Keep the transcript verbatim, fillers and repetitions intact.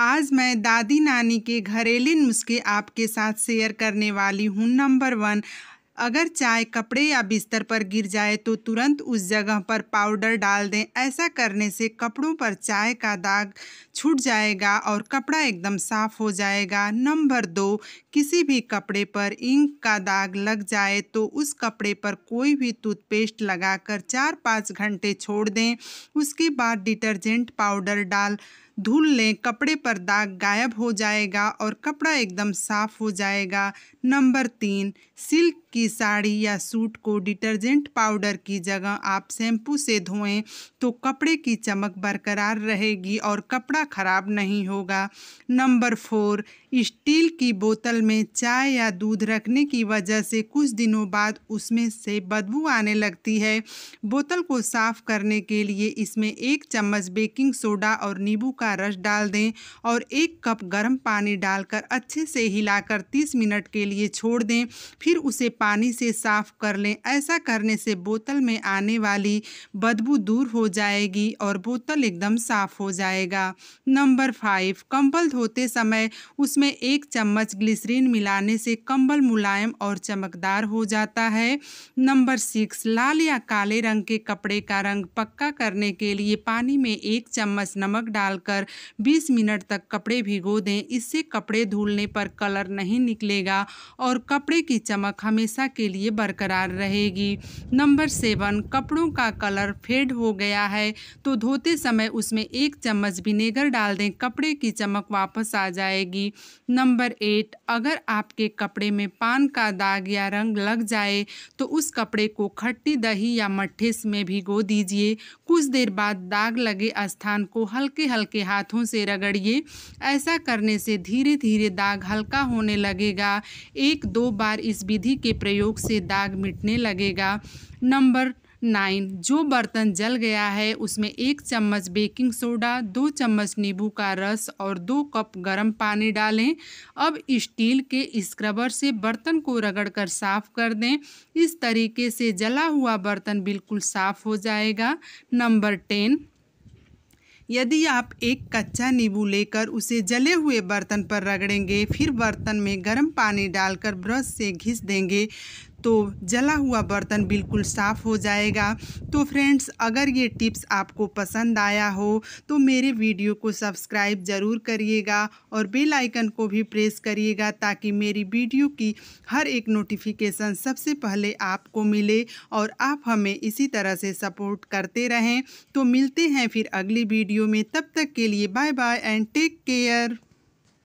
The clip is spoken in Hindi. आज मैं दादी नानी के घरेलू नुस्खे आपके साथ शेयर करने वाली हूँ। नंबर वन, अगर चाय कपड़े या बिस्तर पर गिर जाए तो तुरंत उस जगह पर पाउडर डाल दें। ऐसा करने से कपड़ों पर चाय का दाग छूट जाएगा और कपड़ा एकदम साफ हो जाएगा। नंबर दो, किसी भी कपड़े पर इंक का दाग लग जाए तो उस कपड़े पर कोई भी टूथपेस्ट लगाकर चार पाँच घंटे छोड़ दें। उसके बाद डिटर्जेंट पाउडर डाल धुल लें। कपड़े पर दाग गायब हो जाएगा और कपड़ा एकदम साफ हो जाएगा। नंबर तीन, सिल्क की साड़ी या सूट को डिटर्जेंट पाउडर की जगह आप शैम्पू से धोएं तो कपड़े की चमक बरकरार रहेगी और कपड़ा खराब नहीं होगा। नंबर फोर, स्टील की बोतल में चाय या दूध रखने की वजह से कुछ दिनों बाद उसमें से बदबू आने लगती है। बोतल को साफ करने के लिए इसमें एक चम्मच बेकिंग सोडा और नींबू का रस डाल दें और एक कप गर्म पानी डालकर अच्छे से हिलाकर तीस मिनट के लिए छोड़ दें, फिर उसे पानी से साफ कर लें। ऐसा करने से बोतल में आने वाली बदबू दूर हो जाएगी और बोतल एकदम साफ हो जाएगा। नंबर फाइव, कंबल धोते समय उसमें एक चम्मच ग्लिसरीन मिलाने से कंबल मुलायम और चमकदार हो जाता है। नंबर सिक्स, लाल या काले रंग के कपड़े का रंग पक्का करने के लिए पानी में एक चम्मच नमक डालकर बीस मिनट तक कपड़े भिगो दें। इससे कपड़े धुलने पर कलर नहीं निकलेगा और कपड़े की चमक हमेशा के लिए बरकरार रहेगी। नंबर सेवन, कपड़ों का कलर फेड हो गया है तो धोते समय उसमें एक चम्मच विनेगर डाल दें। कपड़े की चमक वापस आ जाएगी। नंबर एट, अगर आपके कपड़े में पान का दाग या रंग लग जाए तो उस कपड़े को खट्टी दही या मट्ठे में भिगो दीजिए। कुछ देर बाद दाग लगे स्थान को हल्के हल्के हाथों से रगड़िए। ऐसा करने से धीरे धीरे दाग हल्का होने लगेगा। एक दो बार इस विधि के प्रयोग से दाग मिटने लगेगा। नंबर नाइन, जो बर्तन जल गया है उसमें एक चम्मच बेकिंग सोडा, दो चम्मच नींबू का रस और दो कप गर्म पानी डालें। अब स्टील के स्क्रबर से बर्तन को रगड़कर साफ कर दें। इस तरीके से जला हुआ बर्तन बिल्कुल साफ हो जाएगा। नंबर टेन, यदि आप एक कच्चा नींबू लेकर उसे जले हुए बर्तन पर रगड़ेंगे, फिर बर्तन में गर्म पानी डालकर ब्रश से घिस देंगे तो जला हुआ बर्तन बिल्कुल साफ़ हो जाएगा। तो फ्रेंड्स, अगर ये टिप्स आपको पसंद आया हो तो मेरे वीडियो को सब्सक्राइब ज़रूर करिएगा और बेल आइकन को भी प्रेस करिएगा ताकि मेरी वीडियो की हर एक नोटिफिकेशन सबसे पहले आपको मिले और आप हमें इसी तरह से सपोर्ट करते रहें। तो मिलते हैं फिर अगली वीडियो में, तब तक के लिए bye bye and take care.